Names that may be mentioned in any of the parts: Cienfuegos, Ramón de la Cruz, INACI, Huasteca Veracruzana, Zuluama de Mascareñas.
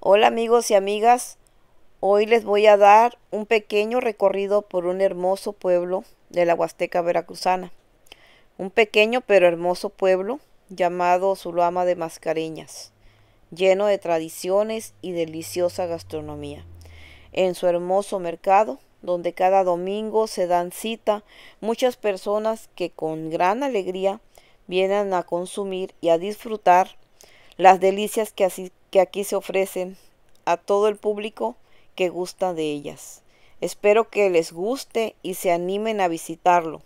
Hola amigos y amigas, hoy les voy a dar un pequeño recorrido por un hermoso pueblo de la Huasteca Veracruzana. Un pequeño pero hermoso pueblo llamado Zuluama de Mascareñas, lleno de tradiciones y deliciosa gastronomía. En su hermoso mercado, donde cada domingo se dan cita muchas personas que con gran alegría vienen a consumir y a disfrutar las delicias que aquí se ofrecen a todo el público que gusta de ellas. Espero que les guste y se animen a visitarlo.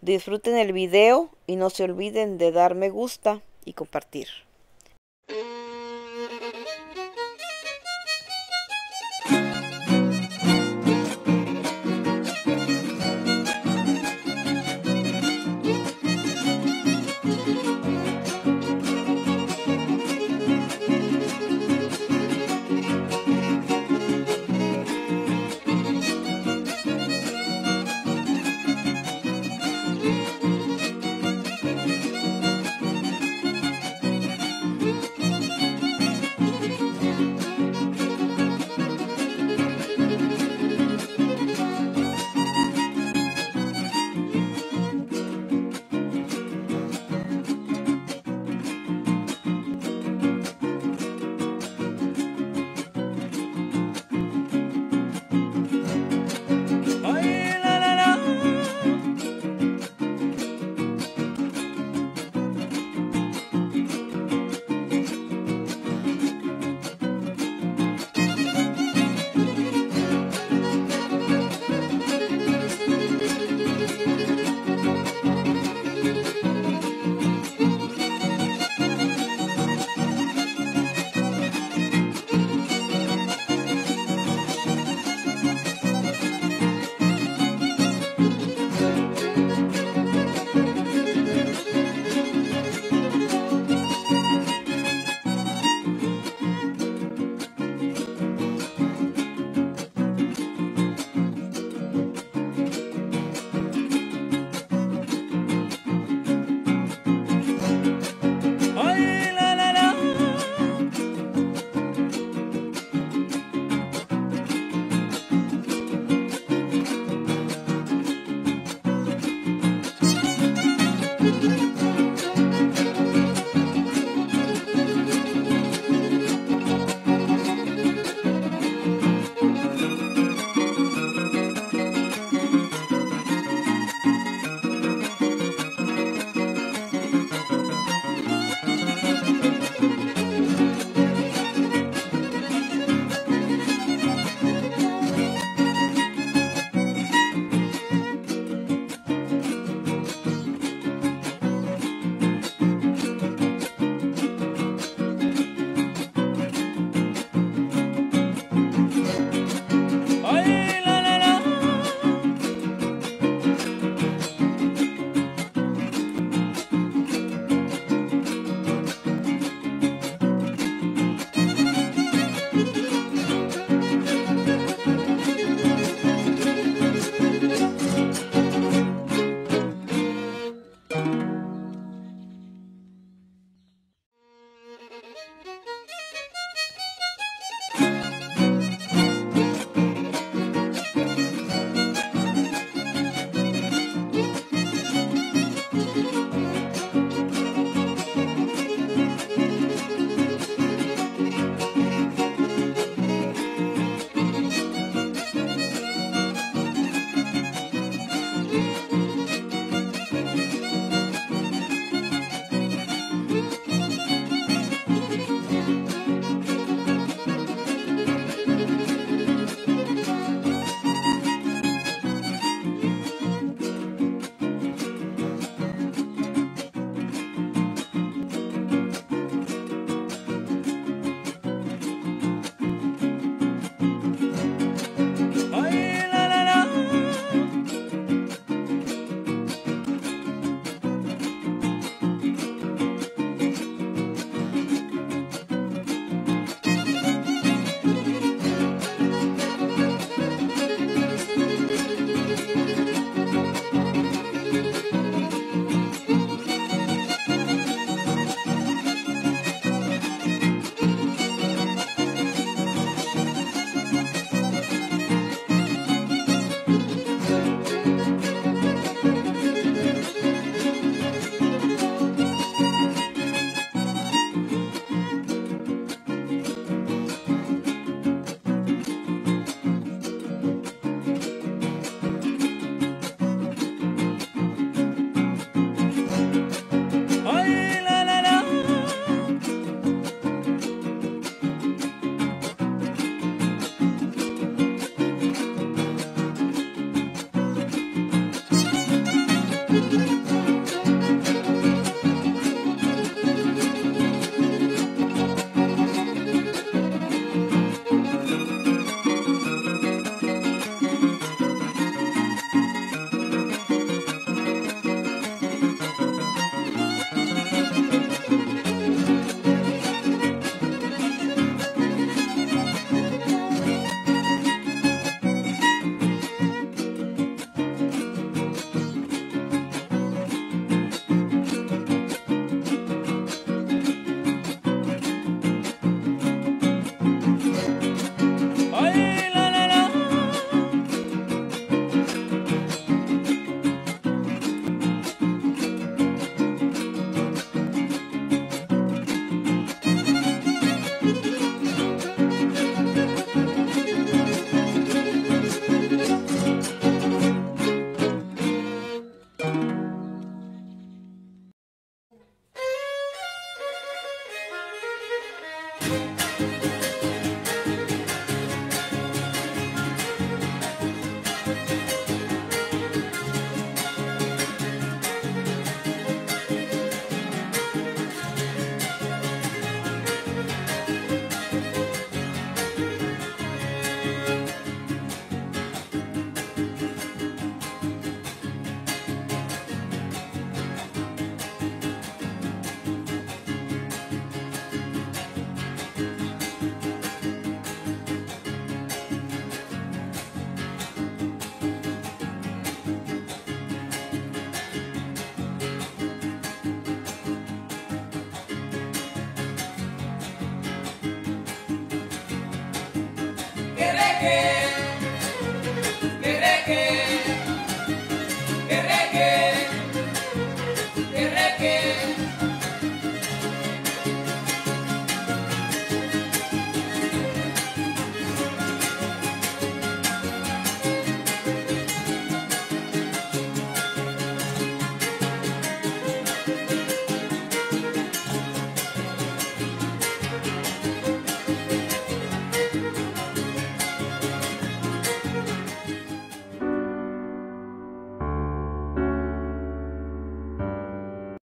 Disfruten el video y no se olviden de dar me gusta y compartir.